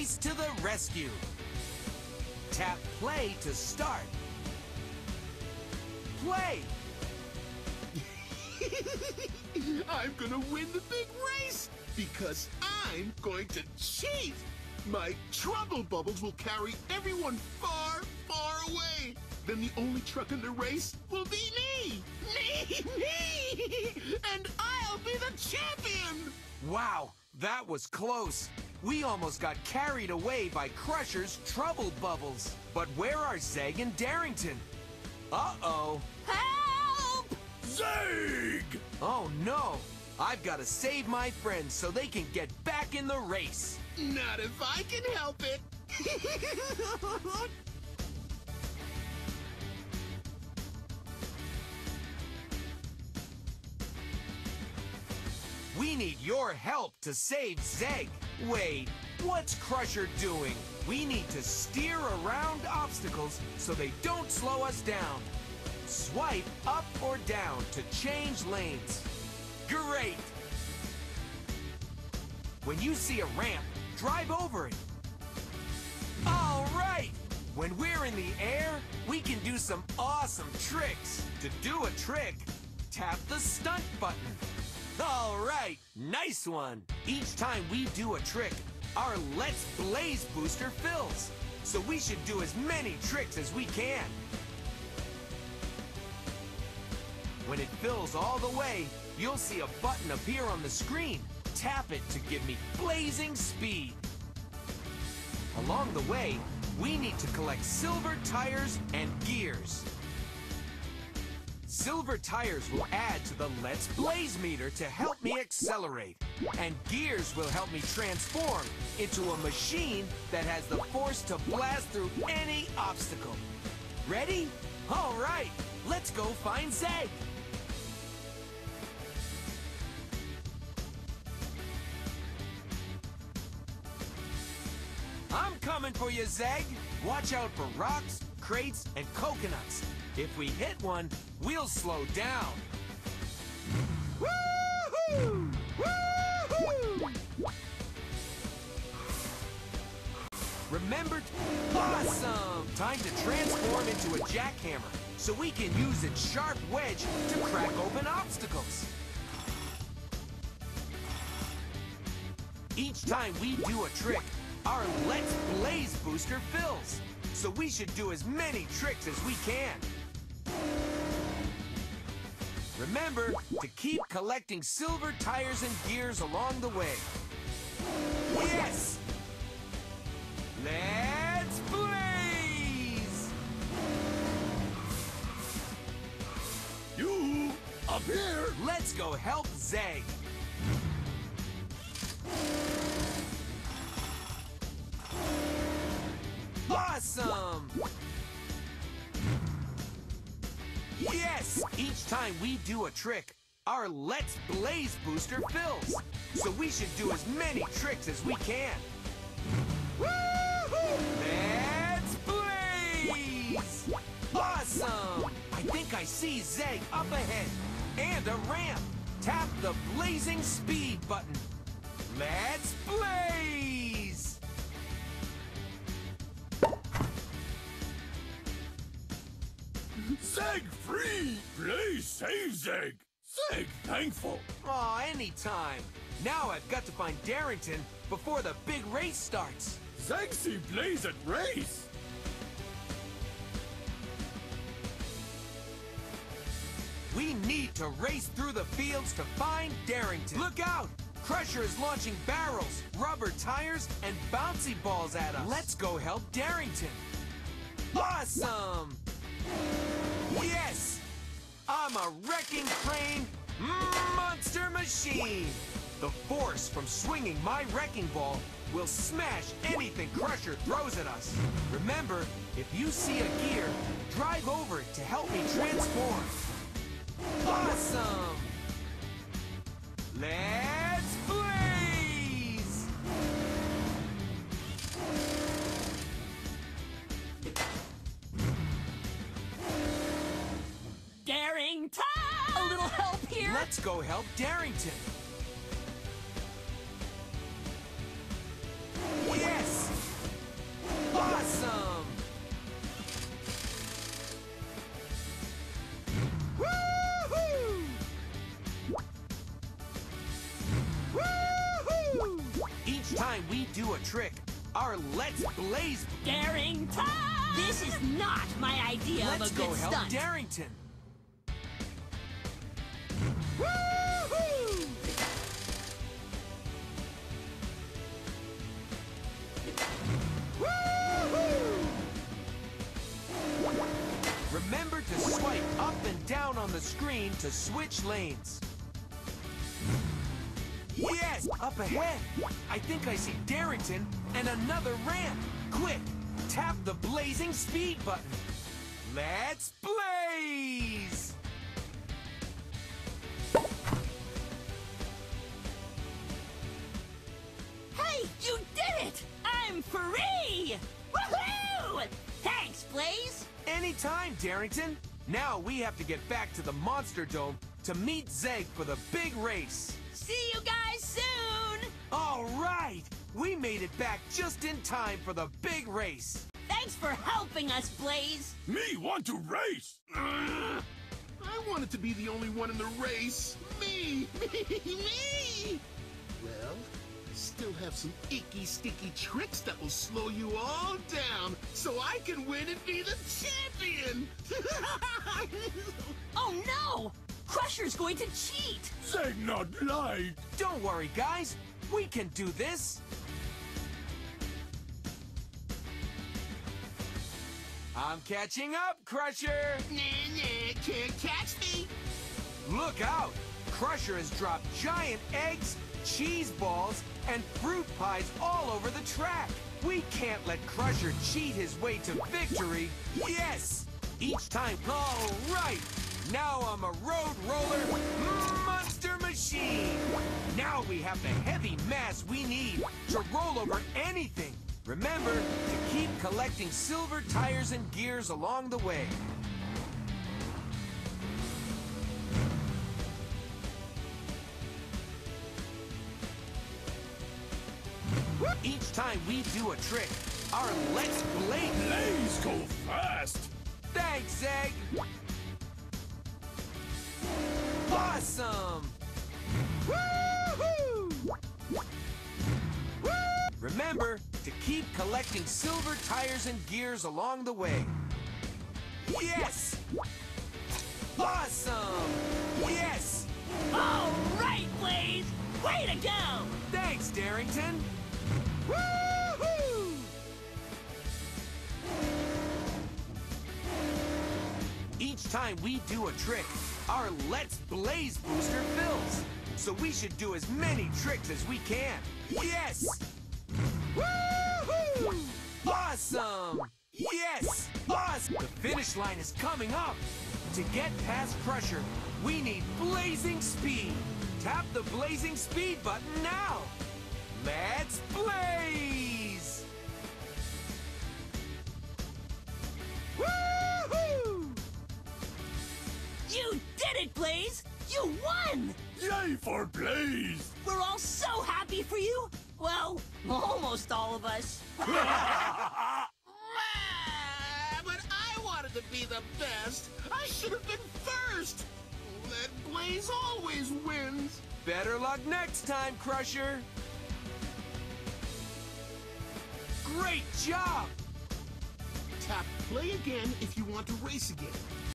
Ace to the rescue. Tap play to start. Play! I'm gonna win the big race because I'm going to cheat. My trouble bubbles will carry everyone far, far away. Then the only truck in the race will be me. Me! And I'll be the champion! Wow, that was close. We almost got carried away by Crusher's trouble bubbles. But where are Zeg and Darrington? Uh-oh. Help! Zeg! Oh no! I've got to save my friends so they can get back in the race. Not if I can help it. We need your help to save Zeg. Wait, what's Crusher doing? We need to steer around obstacles so they don't slow us down. Swipe up or down to change lanes. Great! When you see a ramp, drive over it. All right! When we're in the air, we can do some awesome tricks. To do a trick, tap the stunt button. All right, nice one. Each time we do a trick, our Let's Blaze booster fills. So we should do as many tricks as we can. When it fills all the way, you'll see a button appear on the screen. Tap it to give me blazing speed. Along the way, we need to collect silver tires and gears. Silver tires will add to the Let's Blaze meter to help me accelerate. And gears will help me transform into a machine that has the force to blast through any obstacle. Ready? All right, let's go find Zeg. I'm coming for you, Zeg. Watch out for rocks, crates, and coconuts. If we hit one, we'll slow down. Woo-hoo! Woo-hoo! Remembered? Awesome! Time to transform into a jackhammer so we can use its sharp wedge to crack open obstacles. Each time we do a trick, our Let's Blaze booster fills, so we should do as many tricks as we can. Remember to keep collecting silver tires and gears along the way. Yes! Let's Blaze! You up here! Let's go help Zeg. Awesome! Yes! Each time we do a trick, our Let's Blaze booster fills. So we should do as many tricks as we can. Woo-hoo! Let's Blaze! Awesome! I think I see Zeg up ahead. And a ramp. Tap the blazing speed button. Let's Blaze! Zeg free! Please save Zeg! Zeg thankful! Aw, anytime! Now I've got to find Darrington before the big race starts! Zeg see Blaze at race! We need to race through the fields to find Darrington! Look out! Crusher is launching barrels, rubber tires, and bouncy balls at us! Let's go help Darrington! Awesome! Yes! I'm a wrecking crane monster machine! The force from swinging my wrecking ball will smash anything Crusher throws at us. Remember, if you see a gear, drive over it to help me transform. Awesome! Let's Blaze! Darrington! A little help here! Let's go help Darrington! Yes! do a trick, our Let's Blaze Daring Time! This is not my idea of a good stunt. Let's go help Darrington. Woo-hoo! Woo-hoo! Remember to swipe up and down on the screen to switch lanes. Yes! Up ahead! I think I see Darrington and another ramp! Quick! Tap the blazing speed button! Let's blaze! Hey! You did it! I'm free! Woohoo! Thanks, Blaze! Anytime, Darrington! Now we have to get back to the Monster Dome to meet Zeg for the big race! See you guys soon! All right! We made it back just in time for the big race! Thanks for helping us, Blaze! Me want to race! I wanted to be the only one in the race! Me! Me! Well, I still have some icky, sticky tricks that will slow you all down so I can win and be the champion! Oh no! Crusher's going to cheat! Say not lie! Don't worry, guys! We can do this! I'm catching up, Crusher! Nah, can't catch me! Look out! Crusher has dropped giant eggs, cheese balls, and fruit pies all over the track! We can't let Crusher cheat his way to victory! Yes! Each time... All right! Now I'm a road roller monster machine! Now we have the heavy mass we need to roll over anything! Remember to keep collecting silver tires and gears along the way. Each time we do a trick, our Let's Blaze... Blaze go fast! Thanks, Zeg! Awesome! Woo-hoo! Woo! Remember to keep collecting silver tires and gears along the way. Yes! Awesome! Yes! All right, Blaze! Way to go! Thanks, Darrington! Woo-hoo! Each time we do a trick, our Let's Blaze booster fills, so we should do as many tricks as we can. Yes! Woo-hoo! Awesome! Yes! Awesome! The finish line is coming up! To get past Crusher, we need blazing speed! Tap the blazing speed button now! Let's blaze! Woo-hoo! You did it, Blaze! You won! Yay for Blaze! We're all so happy for you! Well, almost all of us. But I wanted to be the best! I should have been first! That Blaze always wins! Better luck next time, Crusher! Great job! Tap play again if you want to race again.